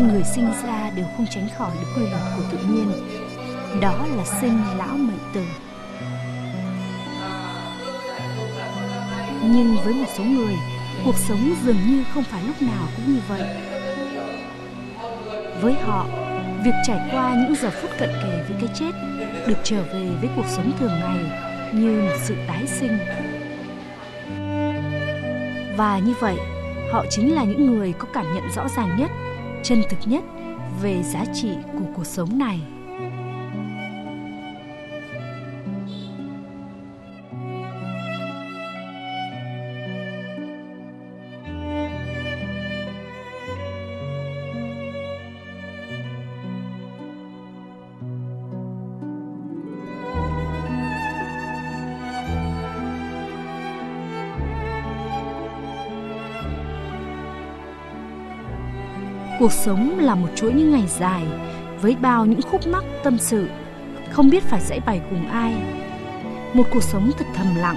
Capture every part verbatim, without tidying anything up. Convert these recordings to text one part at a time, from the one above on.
Con người sinh ra đều không tránh khỏi được quy luật của tự nhiên, đó là sinh lão bệnh tử. Nhưng với một số người, cuộc sống dường như không phải lúc nào cũng như vậy. Với họ, việc trải qua những giờ phút cận kề với cái chết, được trở về với cuộc sống thường ngày như một sự tái sinh. Và như vậy, họ chính là những người có cảm nhận rõ ràng nhất, chân thực nhất về giá trị của cuộc sống này. Cuộc sống là một chuỗi những ngày dài với bao những khúc mắc tâm sự, không biết phải giãi bày cùng ai. Một cuộc sống thật thầm lặng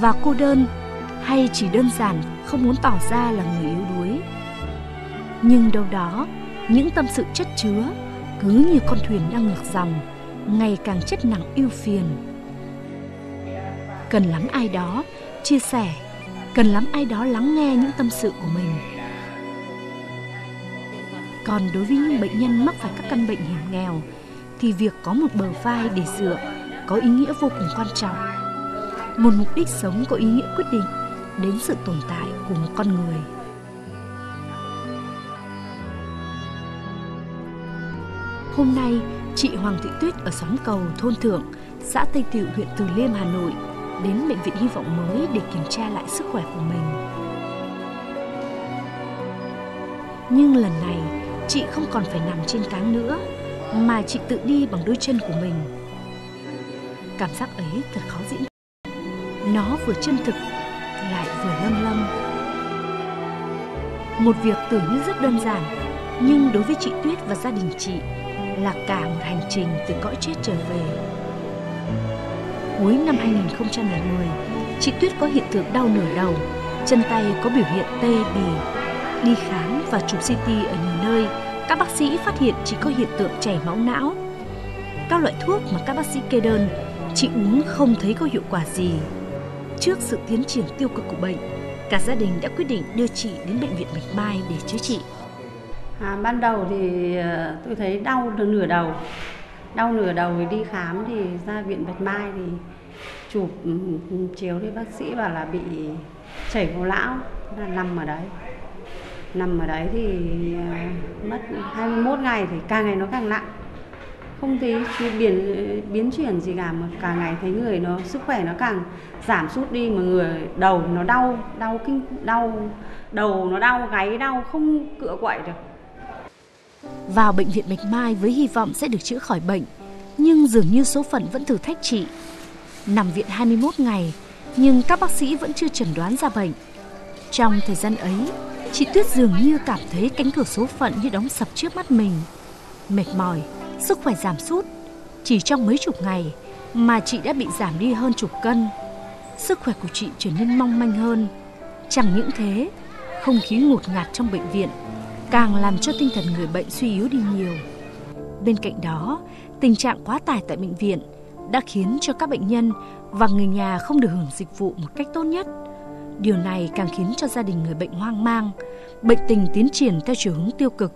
và cô đơn, hay chỉ đơn giản không muốn tỏ ra là người yếu đuối. Nhưng đâu đó, những tâm sự chất chứa cứ như con thuyền đang ngược dòng, ngày càng chất nặng ưu phiền. Cần lắm ai đó chia sẻ, cần lắm ai đó lắng nghe những tâm sự của mình. Còn đối với những bệnh nhân mắc phải các căn bệnh hiểm nghèo thì việc có một bờ vai để dựa có ý nghĩa vô cùng quan trọng. Một mục đích sống có ý nghĩa quyết định đến sự tồn tại của một con người. Hôm nay, chị Hoàng Thị Tuyết ở xóm Cầu, thôn Thượng, xã Tây Tựu, huyện Từ Liêm, Hà Nội đến Bệnh viện Hy vọng mới để kiểm tra lại sức khỏe của mình. Nhưng lần này, chị không còn phải nằm trên cáng nữa, mà chị tự đi bằng đôi chân của mình. Cảm giác ấy thật khó diễn tả. Nó vừa chân thực, lại vừa lâng lâng. Một việc tưởng như rất đơn giản, nhưng đối với chị Tuyết và gia đình chị là cả một hành trình từ cõi chết trở về. Cuối năm hai nghìn không trăm mười, chị Tuyết có hiện tượng đau nửa đầu, chân tay có biểu hiện tê bì. Đi khám và chụp xê tê ở nhiều nơi, các bác sĩ phát hiện chị có hiện tượng chảy máu não. Các loại thuốc mà các bác sĩ kê đơn, chị uống không thấy có hiệu quả gì. Trước sự tiến triển tiêu cực của bệnh, cả gia đình đã quyết định đưa chị đến Bệnh viện Bạch Mai để chữa trị. À, ban đầu thì tôi thấy đau nửa đầu. Đau nửa đầu thì đi khám, thì ra viện Bạch Mai thì chụp chiếu thì bác sĩ bảo là bị chảy máu não, là nằm ở đấy. Nằm ở đấy thì mất hai mươi mốt ngày thì càng ngày nó càng nặng. Không thấy biến, biến chuyển gì cả, mà càng ngày thấy người nó sức khỏe nó càng giảm sút đi, mà người đầu nó đau, đau kinh đau, đầu nó đau, gáy đau, không cựa quậy được. Vào Bệnh viện Bạch Mai với hy vọng sẽ được chữa khỏi bệnh, nhưng dường như số phận vẫn thử thách chị. Nằm viện hai mươi mốt ngày, nhưng các bác sĩ vẫn chưa chẩn đoán ra bệnh. Trong thời gian ấy, chị Tuyết dường như cảm thấy cánh cửa số phận như đóng sập trước mắt mình. Mệt mỏi, sức khỏe giảm sút. Chỉ trong mấy chục ngày mà chị đã bị giảm đi hơn chục cân. Sức khỏe của chị trở nên mong manh hơn. Chẳng những thế, không khí ngột ngạt trong bệnh viện càng làm cho tinh thần người bệnh suy yếu đi nhiều. Bên cạnh đó, tình trạng quá tải tại bệnh viện đã khiến cho các bệnh nhân và người nhà không được hưởng dịch vụ một cách tốt nhất. Điều này càng khiến cho gia đình người bệnh hoang mang, bệnh tình tiến triển theo chiều hướng tiêu cực.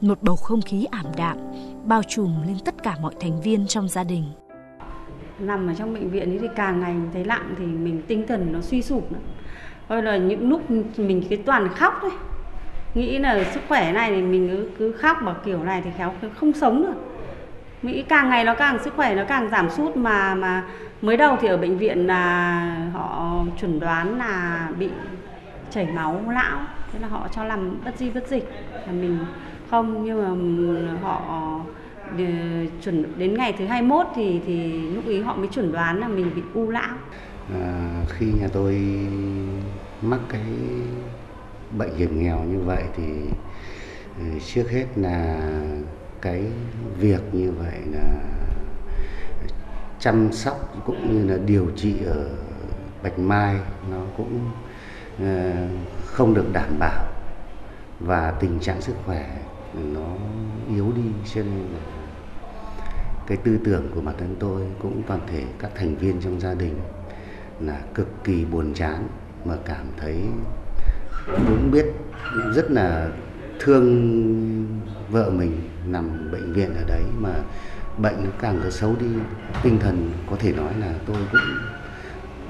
Một bầu không khí ảm đạm bao trùm lên tất cả mọi thành viên trong gia đình. Nằm ở trong bệnh viện thì càng ngày mình thấy lặng thì mình tinh thần nó suy sụp nữa. Thôi là những lúc mình cứ toàn khóc thôi. Nghĩ là sức khỏe này thì mình cứ, cứ khóc mà kiểu này thì khéo không sống được. Mỹ càng ngày nó càng sức khỏe nó càng giảm sút, mà mà mới đầu thì ở bệnh viện là họ chuẩn đoán là bị chảy máu não, thế là họ cho làm bất di bất dịch là mình không, nhưng mà họ chuẩn đến ngày thứ hai mươi mốt thì thì lúc ý họ mới chuẩn đoán là mình bị u não. À, khi nhà tôi mắc cái bệnh hiểm nghèo như vậy thì trước hết là cái việc như vậy là chăm sóc cũng như là điều trị ở Bạch Mai nó cũng không được đảm bảo, và tình trạng sức khỏe nó yếu đi, cho nên là cái tư tưởng của bản thân tôi cũng toàn thể các thành viên trong gia đình là cực kỳ buồn chán, mà cảm thấy cũng biết rất là thương vợ mình nằm bệnh viện ở đấy mà bệnh nó càng có xấu đi, tinh thần có thể nói là tôi cũng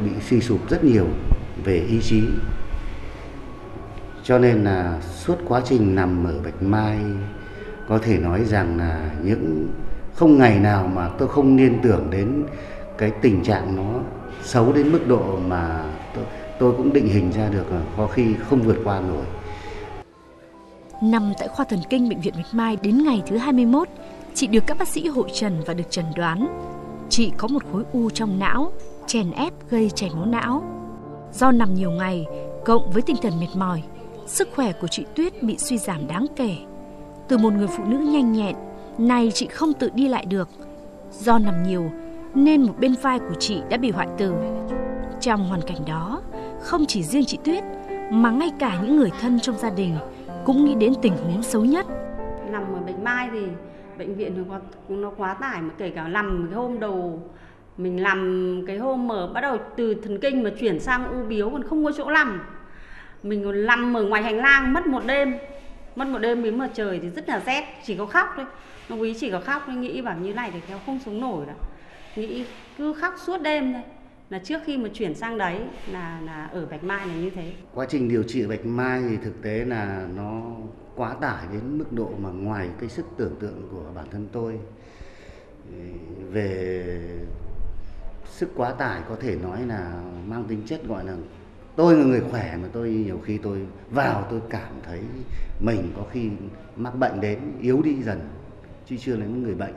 bị suy sụp rất nhiều về ý chí. Cho nên là suốt quá trình nằm ở Bạch Mai có thể nói rằng là những không ngày nào mà tôi không liên tưởng đến cái tình trạng nó xấu đến mức độ mà tôi, tôi cũng định hình ra được có khi không vượt qua nổi. Nằm tại khoa thần kinh Bệnh viện Bạch Mai đến ngày thứ hai mươi mốt, chị được các bác sĩ hội trần và được chẩn đoán chị có một khối u trong não, chèn ép gây chảy máu não. Do nằm nhiều ngày, cộng với tinh thần mệt mỏi, sức khỏe của chị Tuyết bị suy giảm đáng kể. Từ một người phụ nữ nhanh nhẹn, nay chị không tự đi lại được. Do nằm nhiều, nên một bên vai của chị đã bị hoại tử. Trong hoàn cảnh đó, không chỉ riêng chị Tuyết, mà ngay cả những người thân trong gia đình cũng nghĩ đến tình huống xấu nhất. Nằm ở Bạch Mai thì bệnh viện nó quá, nó quá tải, mà kể cả nằm cái hôm đầu, mình nằm cái hôm mà bắt đầu từ thần kinh mà chuyển sang u biếu còn không có chỗ nằm. Mình còn nằm ở ngoài hành lang mất một đêm. Mất một đêm đến mà trời thì rất là rét, chỉ có khóc thôi. Nó quý chỉ có khóc, nên nghĩ bảo như này thì kéo không sống nổi đâu. Nghĩ cứ khóc suốt đêm thôi. Là trước khi mà chuyển sang đấy là là ở Bạch Mai là như thế. Quá trình điều trị Bạch Mai thì thực tế là nó quá tải đến mức độ mà ngoài cái sức tưởng tượng của bản thân tôi. Về sức quá tải có thể nói là mang tính chất gọi là tôi là người khỏe mà tôi nhiều khi tôi vào tôi cảm thấy mình có khi mắc bệnh đến yếu đi dần, chứ chưa đến người bệnh.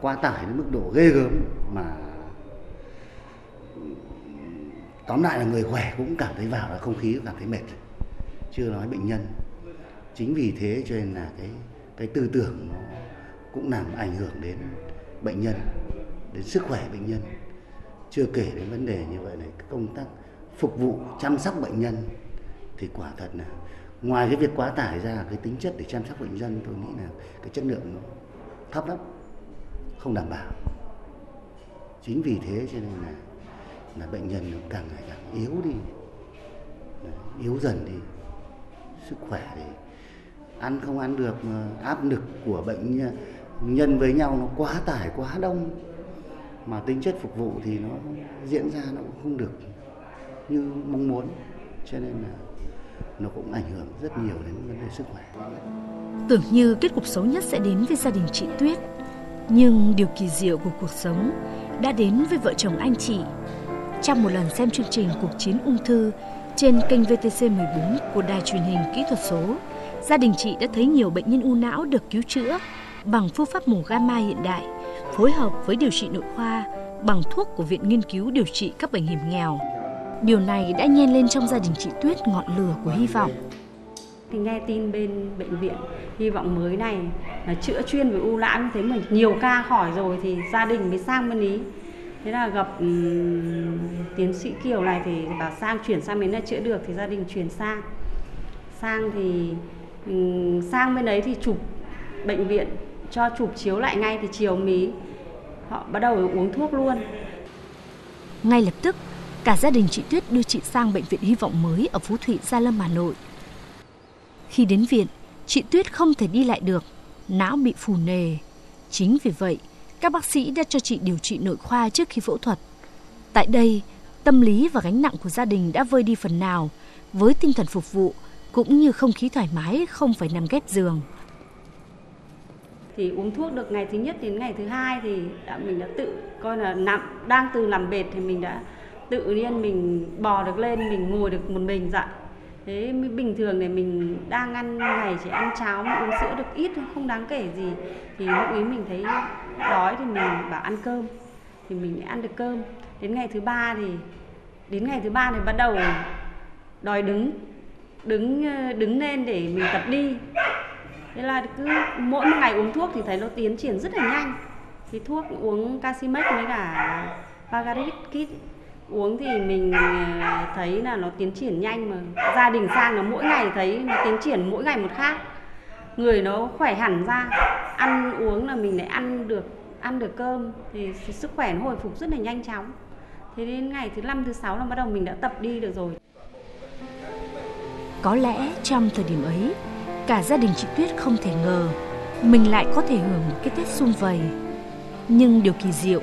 Quá tải đến mức độ ghê gớm mà tóm lại là người khỏe cũng cảm thấy vào là không khí cũng cảm thấy mệt, chưa nói bệnh nhân. Chính vì thế cho nên là cái cái tư tưởng nó cũng làm ảnh hưởng đến bệnh nhân, đến sức khỏe bệnh nhân. Chưa kể đến vấn đề như vậy này, công tác phục vụ chăm sóc bệnh nhân thì quả thật là ngoài cái việc quá tải ra, cái tính chất để chăm sóc bệnh nhân tôi nghĩ là cái chất lượng nó thấp lắm, không đảm bảo. Chính vì thế cho nên là là bệnh nhân nó càng ngày càng yếu đi, yếu dần đi, sức khỏe thì ăn không ăn được, mà áp lực của bệnh nhân với nhau nó quá tải quá đông, mà tính chất phục vụ thì nó diễn ra nó cũng không được như mong muốn, cho nên là nó cũng ảnh hưởng rất nhiều đến vấn đề sức khỏe. Tưởng như kết cục xấu nhất sẽ đến với gia đình chị Tuyết, nhưng điều kỳ diệu của cuộc sống đã đến với vợ chồng anh chị. Trong một lần xem chương trình Cuộc chiến ung thư trên kênh vê tê xê mười bốn của đài truyền hình kỹ thuật số, gia đình chị đã thấy nhiều bệnh nhân u não được cứu chữa bằng phương pháp mổ gamma hiện đại, phối hợp với điều trị nội khoa bằng thuốc của Viện Nghiên cứu Điều trị các bệnh hiểm nghèo. Điều này đã nhen lên trong gia đình chị Tuyết ngọn lửa của hy vọng. Thì nghe tin bên Bệnh viện Hy vọng mới này là chữa chuyên về u não như thế mà nhiều ca khỏi rồi thì gia đình mới sang bên ý. Thế là gặp um, tiến sĩ Kiều này thì bảo sang chuyển sang bên này chữa được thì gia đình chuyển sang. Sang thì um, sang bên đấy thì chụp bệnh viện cho chụp chiếu lại ngay thì chiều mí họ bắt đầu uống thuốc luôn. Ngay lập tức cả gia đình chị Tuyết đưa chị sang Bệnh viện Hy vọng mới ở Phú Thụy, Gia Lâm, Hà Nội. Khi đến viện, chị Tuyết không thể đi lại được, não bị phù nề. Chính vì vậy, các bác sĩ đã cho chị điều trị nội khoa trước khi phẫu thuật. Tại đây, tâm lý và gánh nặng của gia đình đã vơi đi phần nào, với tinh thần phục vụ cũng như không khí thoải mái, không phải nằm ghép giường. Thì uống thuốc được ngày thứ nhất đến ngày thứ hai thì đã, mình đã tự coi là nằm, đang từ nằm bệt thì mình đã tự nhiên mình bò được lên, mình ngồi được một mình dậy. Thế bình thường thì mình đang ăn ngày chỉ ăn cháo mà uống sữa được ít, không đáng kể gì. Thì lúc ý mình thấy đói thì mình bảo ăn cơm, thì mình ăn được cơm. Đến ngày thứ ba thì đến ngày thứ ba thì bắt đầu đòi đứng đứng đứng lên để mình tập đi. Thế là cứ mỗi một ngày uống thuốc thì thấy nó tiến triển rất là nhanh. Thì thuốc uống Kacimex với cả Pagarit Kid uống thì mình thấy là nó tiến triển nhanh, mà gia đình sang là mỗi ngày thấy nó tiến triển mỗi ngày một khác. người nó khỏe hẳn ra, ăn uống là mình lại ăn được ăn được cơm thì sức khỏe nó hồi phục rất là nhanh chóng. Thế đến ngày thứ năm, thứ sáu là bắt đầu mình đã tập đi được rồi. Có lẽ trong thời điểm ấy, cả gia đình chị Tuyết không thể ngờ mình lại có thể hưởng một cái Tết sum vầy. Nhưng điều kỳ diệu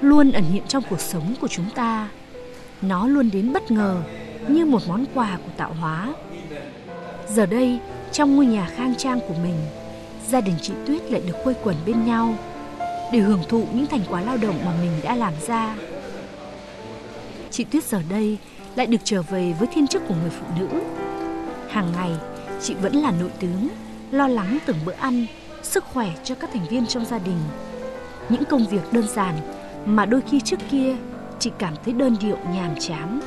luôn ẩn hiện trong cuộc sống của chúng ta. Nó luôn đến bất ngờ như một món quà của tạo hóa. Giờ đây, trong ngôi nhà khang trang của mình, gia đình chị Tuyết lại được quây quần bên nhau để hưởng thụ những thành quả lao động mà mình đã làm ra. Chị Tuyết giờ đây lại được trở về với thiên chức của người phụ nữ. Hàng ngày, chị vẫn là nội tướng, lo lắng từng bữa ăn, sức khỏe cho các thành viên trong gia đình. Những công việc đơn giản mà đôi khi trước kia chị cảm thấy đơn điệu nhàm chán,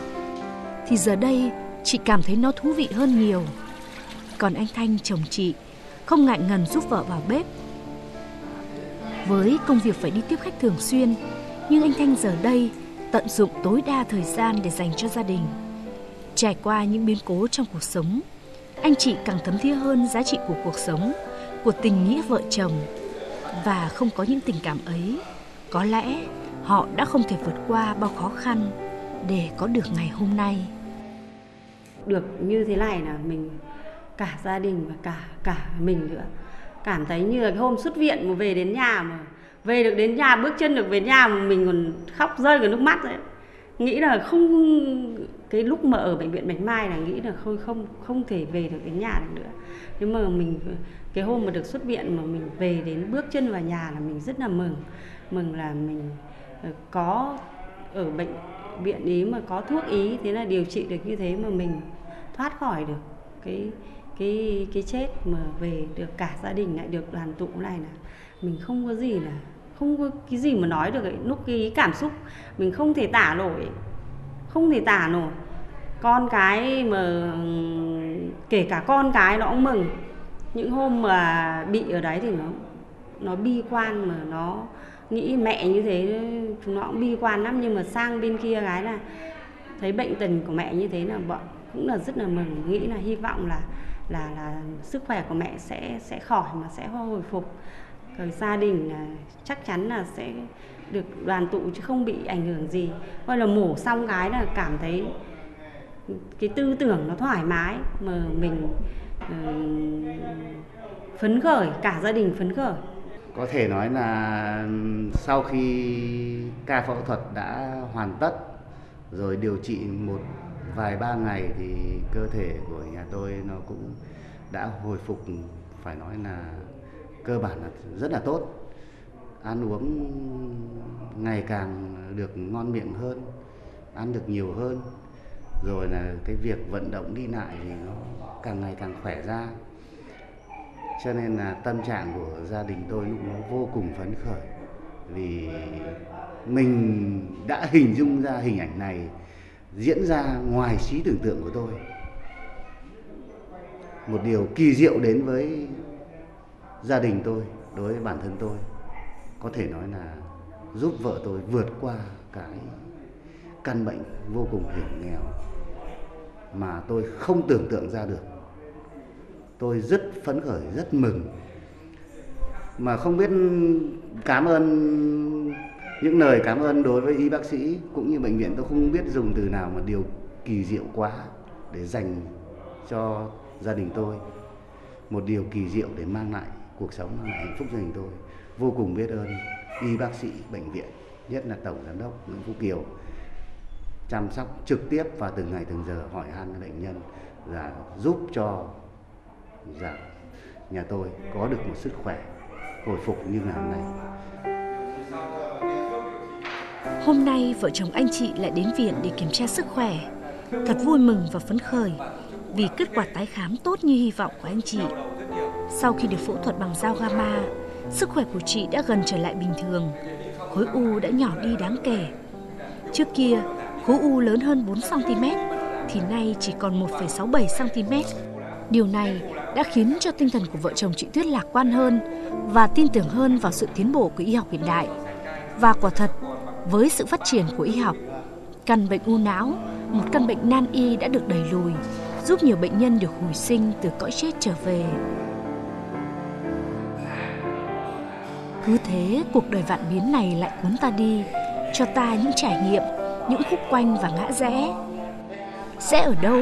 thì giờ đây chị cảm thấy nó thú vị hơn nhiều. Còn anh Thanh, chồng chị, không ngại ngần giúp vợ vào bếp. Với công việc phải đi tiếp khách thường xuyên, nhưng anh Thanh giờ đây tận dụng tối đa thời gian để dành cho gia đình. Trải qua những biến cố trong cuộc sống, anh chị càng thấm thía hơn giá trị của cuộc sống, của tình nghĩa vợ chồng. Và không có những tình cảm ấy, có lẽ họ đã không thể vượt qua bao khó khăn để có được ngày hôm nay. Được như thế này là mình, cả gia đình và cả cả mình nữa, cảm thấy như là hôm xuất viện mà về đến nhà, mà về được đến nhà, bước chân được về nhà mà mình còn khóc rơi cả nước mắt đấy. Nghĩ là không, cái lúc mà ở bệnh viện Bạch Mai là nghĩ là không không không thể về được đến nhà được nữa. Nhưng mà mình cái hôm mà được xuất viện mà mình về đến bước chân vào nhà là mình rất là mừng, mừng là mình có ở bệnh viện ý mà có thuốc ý, thế là điều trị được như thế mà mình thoát khỏi được cái cái cái chết, mà về được cả gia đình lại được đoàn tụ này là mình không có gì là không có cái gì mà nói được ấy. Lúc cái cảm xúc mình không thể tả nổi, không thể tả nổi. Con cái mà kể cả con cái nó cũng mừng. Những hôm mà bị ở đấy thì nó nó bi quan, mà nó nghĩ mẹ như thế chúng nó cũng bi quan lắm, nhưng mà sang bên kia gái là thấy bệnh tình của mẹ như thế là bọn cũng là rất là mừng, nghĩ là hy vọng là là là sức khỏe của mẹ sẽ sẽ khỏi mà sẽ hồi phục. Rồi gia đình là chắc chắn là sẽ được đoàn tụ chứ không bị ảnh hưởng gì. Coi là mổ xong cái là cảm thấy cái tư tưởng nó thoải mái, mà mình uh, phấn khởi, cả gia đình phấn khởi. Có thể nói là sau khi ca phẫu thuật đã hoàn tất rồi điều trị một vài ba ngày thì cơ thể của nhà tôi nó cũng đã hồi phục, phải nói là cơ bản là rất là tốt. Ăn uống ngày càng được ngon miệng hơn, ăn được nhiều hơn. Rồi là cái việc vận động đi lại thì nó càng ngày càng khỏe ra. Cho nên là tâm trạng của gia đình tôi lúc nó vô cùng phấn khởi. Vì mình đã hình dung ra hình ảnh này diễn ra ngoài trí tưởng tượng của tôi. Một điều kỳ diệu đến với gia đình tôi, đối với bản thân tôi, có thể nói là giúp vợ tôi vượt qua cái căn bệnh vô cùng hiểm nghèo mà tôi không tưởng tượng ra được. Tôi rất phấn khởi, rất mừng. Mà không biết cảm ơn, những lời cảm ơn đối với y bác sĩ cũng như bệnh viện, tôi không biết dùng từ nào mà điều kỳ diệu quá để dành cho gia đình tôi. Một điều kỳ diệu để mang lại cuộc sống, mang lại hạnh phúc gia đình tôi. Vô cùng biết ơn y bác sĩ bệnh viện, nhất là Tổng Giám đốc Nguyễn Phú Kiều, chăm sóc trực tiếp và từng ngày từng giờ hỏi han bệnh nhân, là giúp cho dạ, nhà tôi có được một sức khỏe hồi phục như ngày hôm nay. Hôm nay vợ chồng anh chị lại đến viện để kiểm tra sức khỏe. Thật vui mừng và phấn khởi vì kết quả tái khám tốt như hy vọng của anh chị. Sau khi được phẫu thuật bằng dao gamma, sức khỏe của chị đã gần trở lại bình thường. Khối u đã nhỏ đi đáng kể. Trước kia, khối u lớn hơn bốn xăng ti mét, thì nay chỉ còn một phẩy sáu bảy xăng ti mét. Điều này đã khiến cho tinh thần của vợ chồng chị Tuyết lạc quan hơn và tin tưởng hơn vào sự tiến bộ của y học hiện đại. Và quả thật, với sự phát triển của y học, căn bệnh u não, một căn bệnh nan y đã được đẩy lùi, giúp nhiều bệnh nhân được hồi sinh từ cõi chết trở về. Cứ thế cuộc đời vạn biến này lại cuốn ta đi, cho ta những trải nghiệm, những khúc quanh và ngã rẽ. Sẽ ở đâu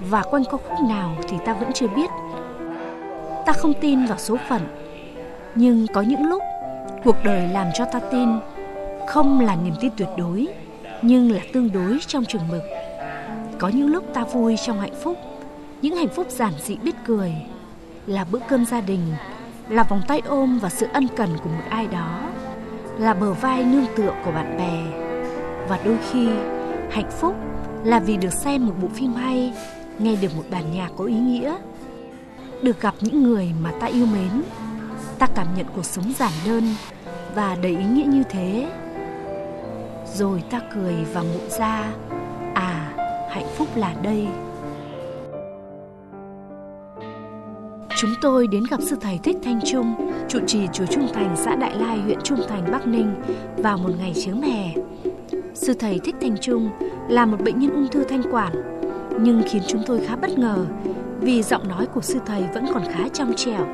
và quanh có khúc nào thì ta vẫn chưa biết. Ta không tin vào số phận, nhưng có những lúc cuộc đời làm cho ta tin. Không là niềm tin tuyệt đối, nhưng là tương đối trong chừng mực. Có những lúc ta vui trong hạnh phúc, những hạnh phúc giản dị biết cười, là bữa cơm gia đình, là vòng tay ôm và sự ân cần của một ai đó, là bờ vai nương tựa của bạn bè. Và đôi khi, hạnh phúc là vì được xem một bộ phim hay, nghe được một bản nhạc có ý nghĩa, được gặp những người mà ta yêu mến. Ta cảm nhận cuộc sống giản đơn và đầy ý nghĩa như thế. Rồi ta cười và ngộ ra, à, hạnh phúc là đây. Chúng tôi đến gặp sư thầy Thích Thanh Trung, trụ trì chùa Trung Thành, xã Đại Lai, huyện Trung Thành, Bắc Ninh vào một ngày chớm hè. Sư thầy Thích Thanh Trung là một bệnh nhân ung thư thanh quản, nhưng khiến chúng tôi khá bất ngờ vì giọng nói của sư thầy vẫn còn khá trong trẻo.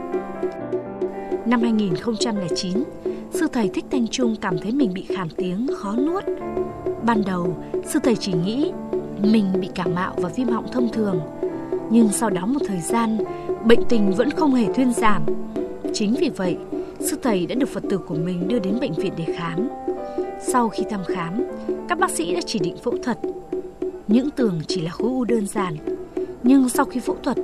Năm hai nghìn không trăm lẻ chín, sư thầy Thích Thanh Trung cảm thấy mình bị khàn tiếng, khó nuốt. Ban đầu, sư thầy chỉ nghĩ mình bị cảm mạo và viêm họng thông thường. Nhưng sau đó một thời gian, bệnh tình vẫn không hề thuyên giảm. Chính vì vậy, sư thầy đã được Phật tử của mình đưa đến bệnh viện để khám. Sau khi thăm khám, các bác sĩ đã chỉ định phẫu thuật. Những tưởng chỉ là khối u đơn giản, nhưng sau khi phẫu thuật,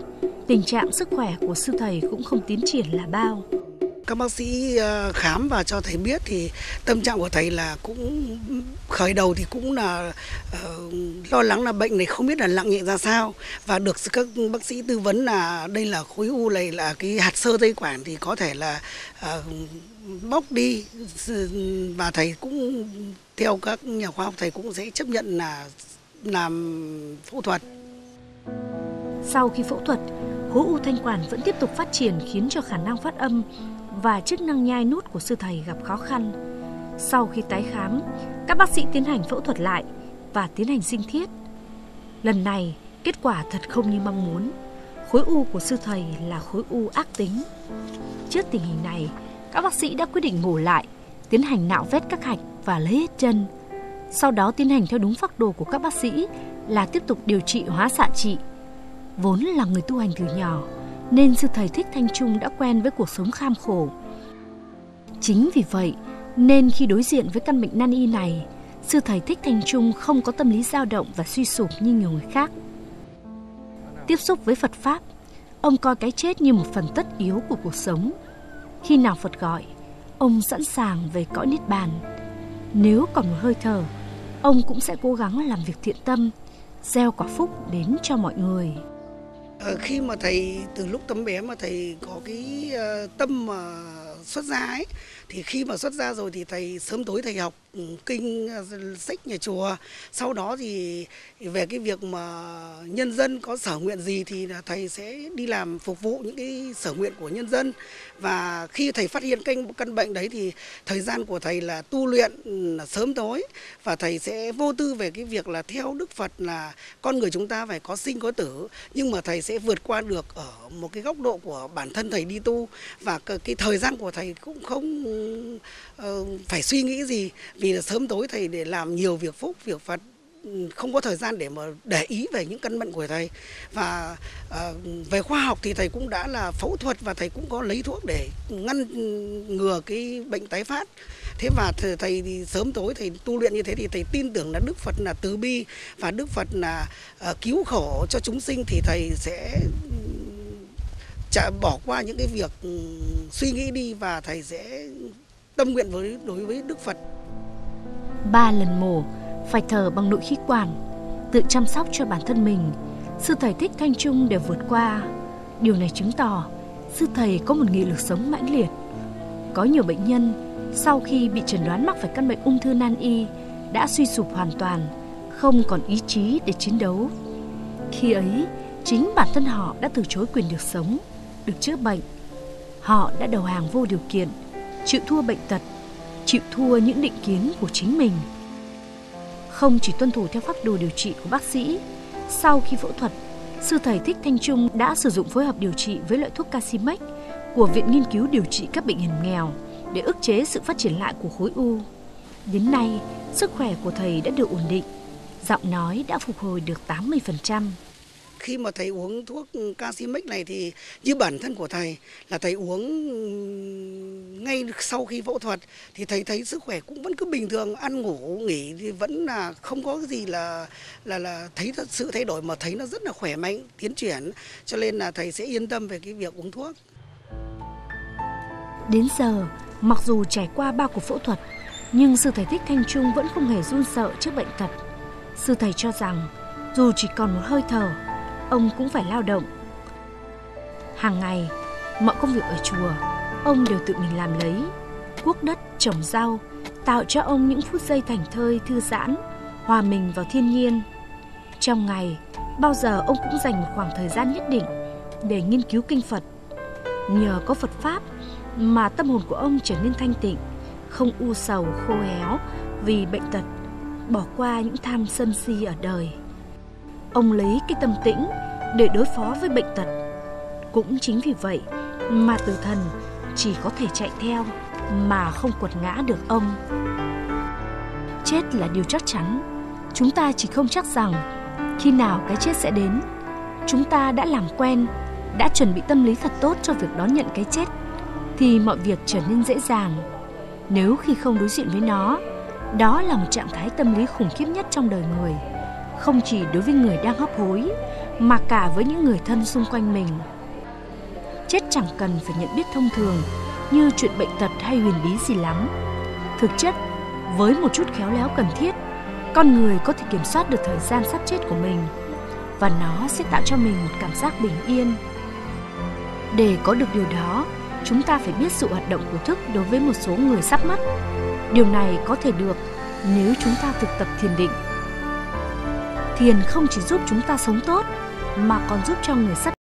tình trạng sức khỏe của sư thầy cũng không tiến triển là bao. Các bác sĩ khám và cho thầy biết thì tâm trạng của thầy là cũng khởi đầu thì cũng là uh, lo lắng là bệnh này không biết là nặng nhẹ ra sao, và được các bác sĩ tư vấn là đây là khối u này là cái hạt sơ tây quản thì có thể là uh, bóc đi, và thầy cũng theo các nhà khoa học thầy cũng sẽ chấp nhận là làm phẫu thuật. Sau khi phẫu thuật, khối u thanh quản vẫn tiếp tục phát triển khiến cho khả năng phát âm và chức năng nhai nuốt của sư thầy gặp khó khăn. Sau khi tái khám, các bác sĩ tiến hành phẫu thuật lại và tiến hành sinh thiết. Lần này, kết quả thật không như mong muốn. Khối u của sư thầy là khối u ác tính. Trước tình hình này, các bác sĩ đã quyết định mổ lại, tiến hành nạo vét các hạch và lấy hết chân. Sau đó tiến hành theo đúng phác đồ của các bác sĩ là tiếp tục điều trị hóa xạ trị. Vốn là người tu hành từ nhỏ, nên sư thầy Thích Thanh Trung đã quen với cuộc sống kham khổ. Chính vì vậy, nên khi đối diện với căn bệnh nan y này, sư thầy Thích Thanh Trung không có tâm lý dao động và suy sụp như nhiều người khác. Tiếp xúc với Phật Pháp, ông coi cái chết như một phần tất yếu của cuộc sống. Khi nào Phật gọi, ông sẵn sàng về cõi Niết Bàn. Nếu còn một hơi thở, ông cũng sẽ cố gắng làm việc thiện tâm, gieo quả phúc đến cho mọi người. Khi mà thầy từ lúc tấm bé mà thầy có cái tâm mà xuất gia ấy, thì khi mà xuất gia rồi thì thầy sớm tối thầy học kinh sách nhà chùa. Sau đó thì về cái việc mà nhân dân có sở nguyện gì thì thầy sẽ đi làm phục vụ những cái sở nguyện của nhân dân. Và khi thầy phát hiện kênh căn bệnh đấy thì thời gian của thầy là tu luyện là sớm tối, và thầy sẽ vô tư về cái việc là theo Đức Phật là con người chúng ta phải có sinh có tử, nhưng mà thầy sẽ vượt qua được ở một cái góc độ của bản thân thầy đi tu, và cái thời gian của thầy cũng không uh, phải suy nghĩ gì, vì là sớm tối thầy để làm nhiều việc phúc, việc Phật, không có thời gian để mà để ý về những căn bệnh của thầy. Và uh, về khoa học thì thầy cũng đã là phẫu thuật và thầy cũng có lấy thuốc để ngăn ngừa cái bệnh tái phát. Thế và thầy, thầy thì sớm tối thầy tu luyện như thế thì thầy tin tưởng là Đức Phật là từ bi và Đức Phật là uh, cứu khổ cho chúng sinh, thì thầy sẽ chả bỏ qua những cái việc suy nghĩ đi và thầy sẽ tâm nguyện với đối với Đức Phật. Ba lần mổ, phải thở bằng nội khí quản, tự chăm sóc cho bản thân mình, sư thầy Thích Thanh Trung đều vượt qua. Điều này chứng tỏ sư thầy có một nghị lực sống mãnh liệt. Có nhiều bệnh nhân sau khi bị chẩn đoán mắc phải căn bệnh ung thư nan y đã suy sụp hoàn toàn, không còn ý chí để chiến đấu. Khi ấy, chính bản thân họ đã từ chối quyền được sống, được chữa bệnh. Họ đã đầu hàng vô điều kiện, chịu thua bệnh tật, chịu thua những định kiến của chính mình. Không chỉ tuân thủ theo phác đồ điều trị của bác sĩ, sau khi phẫu thuật, sư thầy Thích Thanh Trung đã sử dụng phối hợp điều trị với loại thuốc Kacimex của Viện Nghiên cứu Điều trị các bệnh hiểm nghèo để ức chế sự phát triển lại của khối u. Đến nay, sức khỏe của thầy đã được ổn định, giọng nói đã phục hồi được tám mươi phần trăm. Khi mà thầy uống thuốc Kacimex này thì như bản thân của thầy là thầy uống ngay sau khi phẫu thuật thì thầy thấy sức khỏe cũng vẫn cứ bình thường, ăn ngủ nghỉ thì vẫn là không có gì là là là thấy sự thay đổi, mà thấy nó rất là khỏe mạnh, tiến triển, cho nên là thầy sẽ yên tâm về cái việc uống thuốc. Đến giờ, mặc dù trải qua ba cuộc phẫu thuật, nhưng sư thầy Thích Thanh Trung vẫn không hề run sợ trước bệnh tật. Sư thầy cho rằng dù chỉ còn một hơi thở, ông cũng phải lao động. Hàng ngày, mọi công việc ở chùa, ông đều tự mình làm lấy, cuốc đất, trồng rau, tạo cho ông những phút giây thảnh thơi, thư giãn, hòa mình vào thiên nhiên. Trong ngày, bao giờ ông cũng dành một khoảng thời gian nhất định để nghiên cứu kinh Phật. Nhờ có Phật Pháp mà tâm hồn của ông trở nên thanh tịnh, không u sầu, khô héo vì bệnh tật, bỏ qua những tham sân si ở đời. Ông lấy cái tâm tĩnh để đối phó với bệnh tật. Cũng chính vì vậy mà từ thần chỉ có thể chạy theo mà không quật ngã được ông. Chết là điều chắc chắn. Chúng ta chỉ không chắc rằng khi nào cái chết sẽ đến. Chúng ta đã làm quen, đã chuẩn bị tâm lý thật tốt cho việc đón nhận cái chết thì mọi việc trở nên dễ dàng. Nếu khi không đối diện với nó, đó là một trạng thái tâm lý khủng khiếp nhất trong đời người, không chỉ đối với người đang hấp hối mà cả với những người thân xung quanh mình. Chết chẳng cần phải nhận biết thông thường như chuyện bệnh tật hay huyền bí gì lắm. Thực chất, với một chút khéo léo cần thiết, con người có thể kiểm soát được thời gian sắp chết của mình, và nó sẽ tạo cho mình một cảm giác bình yên. Để có được điều đó, chúng ta phải biết sự hoạt động của thức đối với một số người sắp mất. Điều này có thể được nếu chúng ta thực tập thiền định. Thiền không chỉ giúp chúng ta sống tốt mà còn giúp cho người sắp